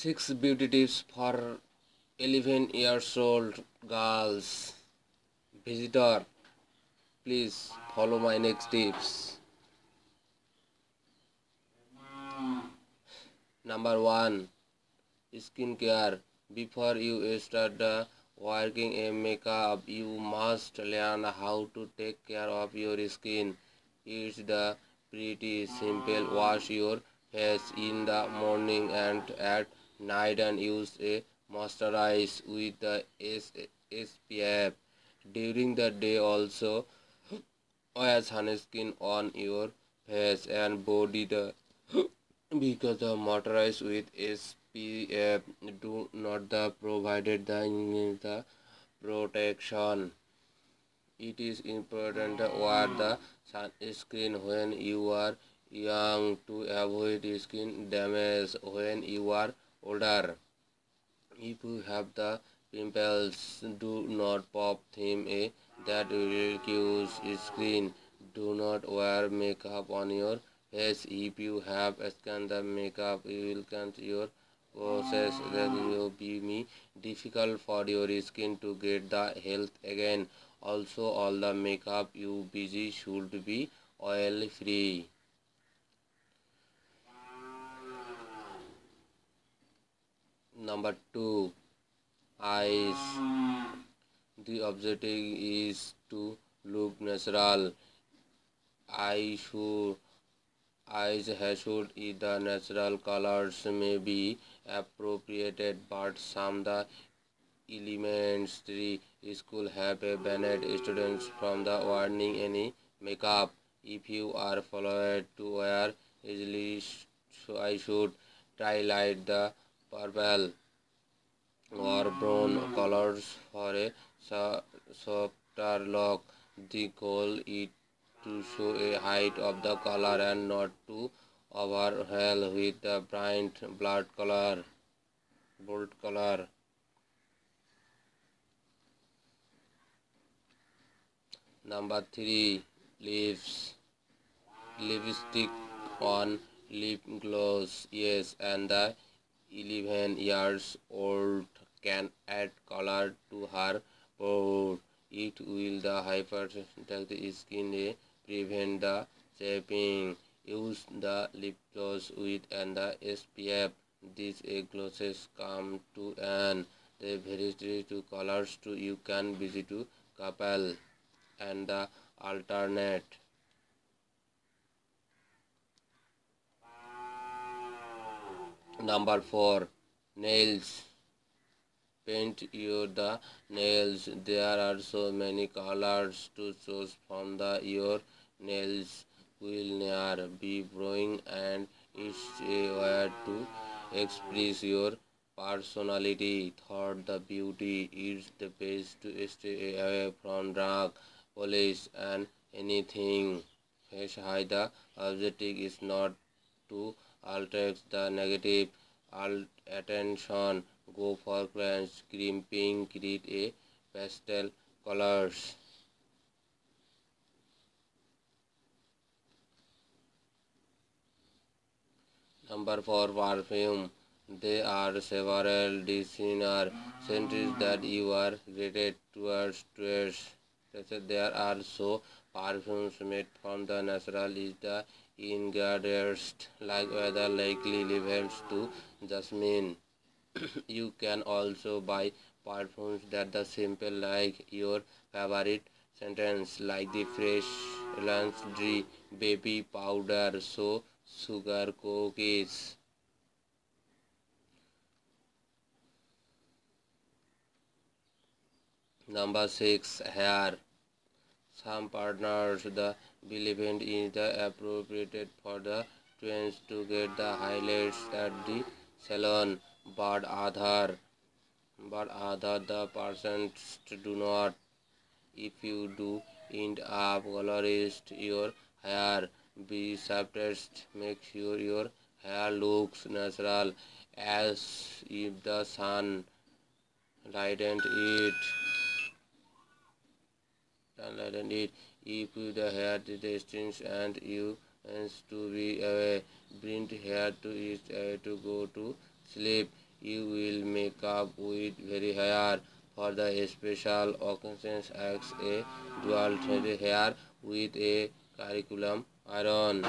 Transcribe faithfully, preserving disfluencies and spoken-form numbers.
Six beauty tips for eleven years old girls. Visitor, please follow my next tips. Number one, skincare. Before you start the working in makeup, you must learn how to take care of your skin. It's the pretty simple. Wash your face in the morning and at night, and use a moisturizer with the S P F during the day. Also, wear sunscreen on your face and body the because the moisturizer with S P F do not the provided the, the protection. It is important to wear the sunscreen when you are young to avoid skin damage when you are older. If you have the pimples, do not pop them. A that will cause skin. Do not wear makeup on your face. If you have skin, the makeup will cut your process. That will be difficult for your skin to get the health again. Also, all the makeup you busy should be oil free. Number two, eyes. The objective is to look natural. Eye should, eyes should either natural colors may be appropriated, but some the elementary school have a banned students from the wearing any makeup. If you are followed to wear easily, so I should try light the purple or brown colors for a softer look. The goal is to show a height of the color and not to overwhelm with the bright blood color, bold color. Number three, lips. Lipstick on lip gloss. Yes, and the eleven years old can add color to her pore. It will the hypersensitive skin prevent the chafing. Use the lip gloss with and the S P F. These glosses come to an they vary to colors to you can visit to couple and the alternate. Number four, nails. Paint your the nails. There are so many colors to choose from. The your nails will never be boring, and it's a way to express your personality. Third, the beauty is the best to stay away from drug, police, and anything. Face hide. The objective is not to alter the negative alt attention. Go for crunch, cream, pink, create a pastel colors. Number four, perfume. There are several designer centers that you are graded towards towards. There are so perfumes made from the natural is the ingredients like whether likely leaves to jasmine. You can also buy perfumes that the simple like your favorite sentence like the fresh laundry, baby powder, so sugar cookies. Number six, hair. Some partners the believed is the appropriate for the twins to get the highlights at the salon, but other but other the persons do not. If you do end up colorist your hair, be softest. Make sure your hair looks natural as if the sun lightened it. And it if the hair distance and you and to be away, bring hair to it uh, to go to sleep. you will make up with very higher. For the special occasions acts a dual thread here with a curriculum iron.